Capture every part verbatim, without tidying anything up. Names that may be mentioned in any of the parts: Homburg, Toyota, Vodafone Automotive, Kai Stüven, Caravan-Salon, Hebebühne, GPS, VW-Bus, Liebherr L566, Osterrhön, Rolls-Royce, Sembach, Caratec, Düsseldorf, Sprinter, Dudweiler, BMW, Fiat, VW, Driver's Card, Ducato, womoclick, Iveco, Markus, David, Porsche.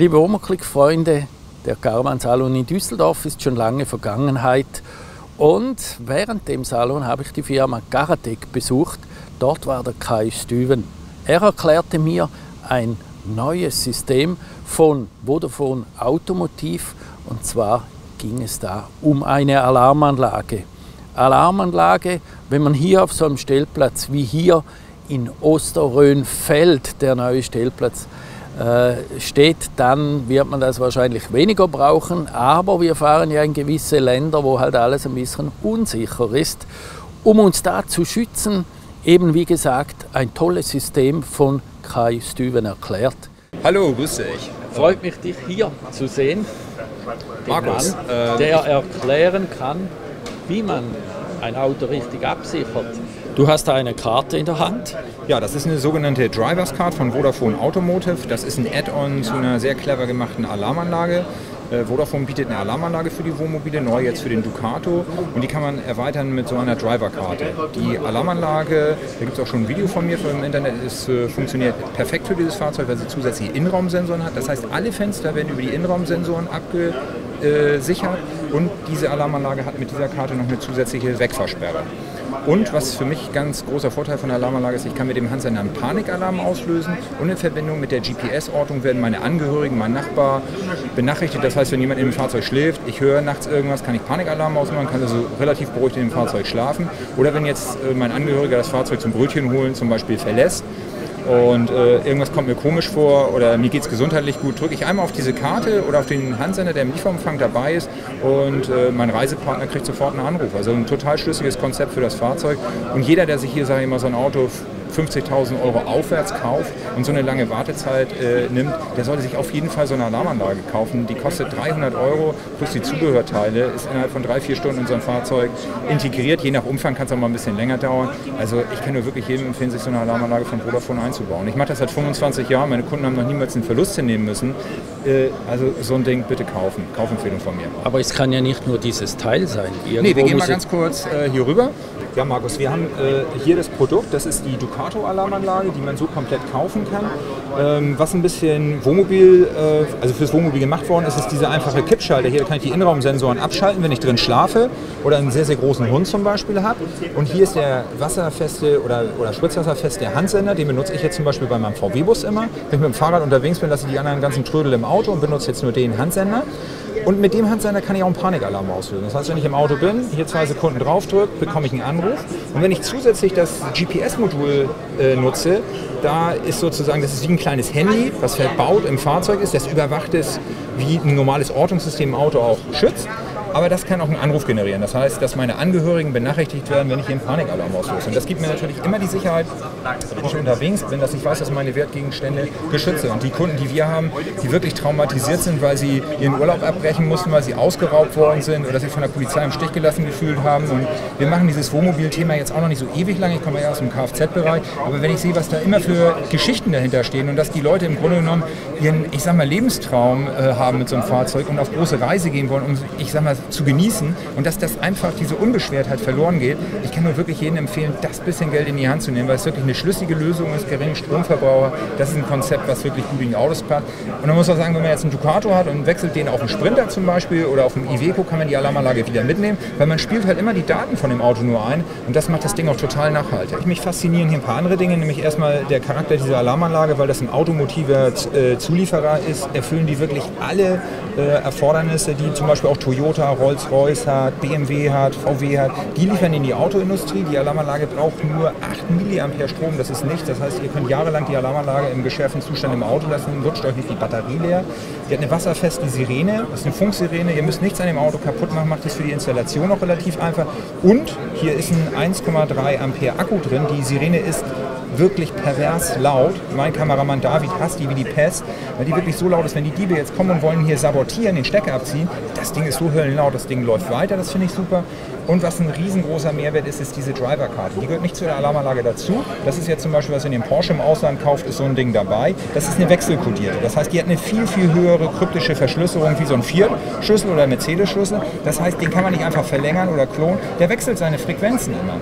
Liebe Womoclick-Freunde, der Caravan-Salon in Düsseldorf ist schon lange Vergangenheit und während dem Salon habe ich die Firma Caratec besucht. Dort war der Kai Stüven. Er erklärte mir ein neues System von Vodafone Automotive und zwar ging es da um eine Alarmanlage. Alarmanlage, wenn man hier auf so einem Stellplatz wie hier in Osterrhön fällt, der neue Stellplatz, steht, dann wird man das wahrscheinlich weniger brauchen, aber wir fahren ja in gewisse Länder, wo halt alles ein bisschen unsicher ist. Um uns da zu schützen, eben wie gesagt, ein tolles System von Kai Stüven erklärt. Hallo, grüß euch. Freut mich, dich hier zu sehen, den Markus, Mann, der erklären kann, wie man ein Auto richtig absichert. Du hast da eine Karte in der Hand? Ja, das ist eine sogenannte Driver's Card von Vodafone Automotive. Das ist ein Add-on zu einer sehr clever gemachten Alarmanlage. Äh, Vodafone bietet eine Alarmanlage für die Wohnmobile, neu jetzt für den Ducato. Und die kann man erweitern mit so einer Driverkarte. Die Alarmanlage, da gibt es auch schon ein Video von mir im Internet, ist, äh, funktioniert perfekt für dieses Fahrzeug, weil sie zusätzliche Innenraumsensoren hat. Das heißt, alle Fenster werden über die Innenraumsensoren abge Äh, sicher und diese Alarmanlage hat mit dieser Karte noch eine zusätzliche Wegfahrsperre. Und was für mich ganz großer Vorteil von der Alarmanlage ist, ich kann mit dem Handsender einen Panikalarm auslösen und in Verbindung mit der G P S-Ortung werden meine Angehörigen, mein Nachbar benachrichtigt. Das heißt, wenn jemand im Fahrzeug schläft, ich höre nachts irgendwas, kann ich Panikalarm ausmachen, kann also relativ beruhigt in dem Fahrzeug schlafen. Oder wenn jetzt äh, mein Angehöriger das Fahrzeug zum Brötchen holen zum Beispiel verlässt, und äh, irgendwas kommt mir komisch vor oder mir geht es gesundheitlich gut, drücke ich einmal auf diese Karte oder auf den Handsender, der im Lieferumfang dabei ist und äh, mein Reisepartner kriegt sofort einen Anruf. Also ein total schlüssiges Konzept für das Fahrzeug und jeder, der sich hier, sage ich mal, so ein Auto fünfzigtausend Euro aufwärts kauft und so eine lange Wartezeit äh, nimmt, der sollte sich auf jeden Fall so eine Alarmanlage kaufen. Die kostet dreihundert Euro plus die Zubehörteile, ist innerhalb von drei, vier Stunden in so ein Fahrzeug integriert. Je nach Umfang kann es auch mal ein bisschen länger dauern. Also ich kann nur wirklich jedem empfehlen, sich so eine Alarmanlage von Vodafone einzubauen. Ich mache das seit fünfundzwanzig Jahren, meine Kunden haben noch niemals einen Verlust hinnehmen müssen. Äh, also so ein Ding bitte kaufen. Kaufempfehlung von mir. Aber es kann ja nicht nur dieses Teil sein. Irgendwo nee, wir gehen mal ganz kurz äh, hier rüber. Ja, Markus, wir haben äh, hier das Produkt, das ist die Ducato-Alarmanlage, die man so komplett kaufen kann. Ähm, was ein bisschen Wohnmobil, äh, also fürs Wohnmobil gemacht worden ist, ist diese einfache Kippschalter. Hier kann ich die Innenraumsensoren abschalten, wenn ich drin schlafe oder einen sehr, sehr großen Hund zum Beispiel habe. Und hier ist der wasserfeste oder, oder spritzwasserfeste Handsender, den benutze ich jetzt zum Beispiel bei meinem V W-Bus immer. Wenn ich mit dem Fahrrad unterwegs bin, lasse ich die anderen ganzen Trödel im Auto und benutze jetzt nur den Handsender. Und mit dem Handsender kann ich auch einen Panikalarm auslösen. Das heißt, wenn ich im Auto bin, hier zwei Sekunden drauf drücke, bekomme ich einen Anruf. Und wenn ich zusätzlich das G P S-Modul äh, nutze, da ist sozusagen, das ist wie ein kleines Handy, was verbaut im Fahrzeug ist, das überwacht ist, wie ein normales Ortungssystem im Auto auch schützt. Aber das kann auch einen Anruf generieren. Das heißt, dass meine Angehörigen benachrichtigt werden, wenn ich hier einen Panikalarm auslöse. Und das gibt mir natürlich immer die Sicherheit, wenn ich unterwegs bin, dass ich weiß, dass meine Wertgegenstände geschützt sind. Und die Kunden, die wir haben, die wirklich traumatisiert sind, weil sie ihren Urlaub abbrechen mussten, weil sie ausgeraubt worden sind oder sich von der Polizei im Stich gelassen gefühlt haben. Und wir machen dieses Wohnmobil-Thema jetzt auch noch nicht so ewig lang. Ich komme ja aus dem Kfz-Bereich. Aber wenn ich sehe, was da immer für Geschichten dahinter stehen und dass die Leute im Grunde genommen ihren, ich sag mal, Lebenstraum äh, haben mit so einem Fahrzeug und auf große Reise gehen wollen, um, ich sag mal, zu genießen und dass das einfach diese Unbeschwertheit verloren geht. Ich kann nur wirklich jedem empfehlen, das bisschen Geld in die Hand zu nehmen, weil es wirklich eine schlüssige Lösung ist, geringen Stromverbraucher. Das ist ein Konzept, was wirklich gut in die Autos passt. Und man muss auch sagen, wenn man jetzt einen Ducato hat und wechselt den auf einen Sprinter zum Beispiel oder auf einen Iveco, kann man die Alarmanlage wieder mitnehmen, weil man spielt halt immer die Daten von dem Auto nur ein und das macht das Ding auch total nachhaltig. Mich faszinieren hier ein paar andere Dinge, nämlich erstmal der Charakter dieser Alarmanlage, weil das ein automotiver Zulieferer ist, erfüllen die wirklich alle Erfordernisse, die zum Beispiel auch Toyota, Rolls-Royce hat, B M W hat, V W hat, die liefern in die Autoindustrie. Die Alarmanlage braucht nur acht Milliampere Strom, das ist nichts. Das heißt, ihr könnt jahrelang die Alarmanlage im geschärften Zustand im Auto lassen, rutscht euch nicht die Batterie leer. Die hat eine wasserfeste Sirene, das ist eine Funksirene, ihr müsst nichts an dem Auto kaputt machen, macht das für die Installation auch relativ einfach. Und hier ist ein eins Komma drei Ampere Akku drin, die Sirene ist wirklich pervers laut. Mein Kameramann David hasst die wie die Pest, weil die wirklich so laut ist, wenn die Diebe jetzt kommen und wollen hier sabotieren, den Stecker abziehen, das Ding ist so höllenlaut, das Ding läuft weiter, das finde ich super. Und was ein riesengroßer Mehrwert ist, ist diese Driverkarte. Die gehört nicht zu der Alarmanlage dazu. Das ist jetzt zum Beispiel, was ihr in dem Porsche im Ausland kauft, ist so ein Ding dabei. Das ist eine wechselkodierte. Das heißt, die hat eine viel, viel höhere kryptische Verschlüsselung wie so ein Fiat-Schlüssel oder Mercedes-Schlüssel. Das heißt, den kann man nicht einfach verlängern oder klonen. Der wechselt seine Frequenzen immer.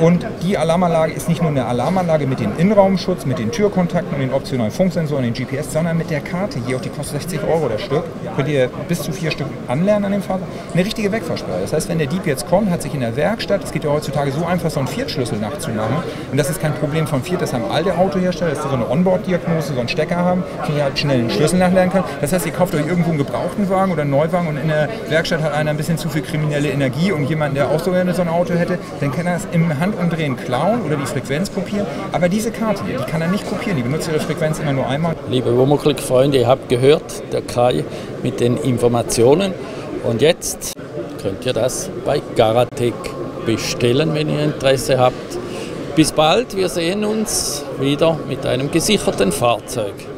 Und die Alarmanlage ist nicht nur eine Alarmanlage mit dem Innenraumschutz, mit den Türkontakten und den optionalen Funksensoren, den G P S, sondern mit der Karte, hier auch die kostet sechzig Euro das Stück, könnt ihr bis zu vier Stück anlernen an dem Fahrzeug, eine richtige Wegfahrsperre. Das heißt, wenn der Dieb jetzt kommt, hat sich in der Werkstatt, es geht ja heutzutage so einfach, so einen Fiat-Schlüssel nachzumachen, und das ist kein Problem von Fiat, das haben alte Autohersteller, dass sie so eine Onboard-Diagnose, so einen Stecker haben, dass ihr halt schnell einen Schlüssel nachlernen kann. Das heißt, ihr kauft euch irgendwo einen gebrauchten Wagen oder einen Neuwagen und in der Werkstatt hat einer ein bisschen zu viel kriminelle Energie und jemand, der auch so gerne so ein Auto hätte, dann kann er es im Handumdrehen klauen oder die Frequenz kopieren, aber diese Karte hier, die kann er nicht kopieren, die benutzt ihre Frequenz immer nur einmal. Liebe Womoclick-Freunde, ihr habt gehört, der Kai mit den Informationen, und jetzt könnt ihr das bei Caratec bestellen, wenn ihr Interesse habt. Bis bald, wir sehen uns wieder mit einem gesicherten Fahrzeug.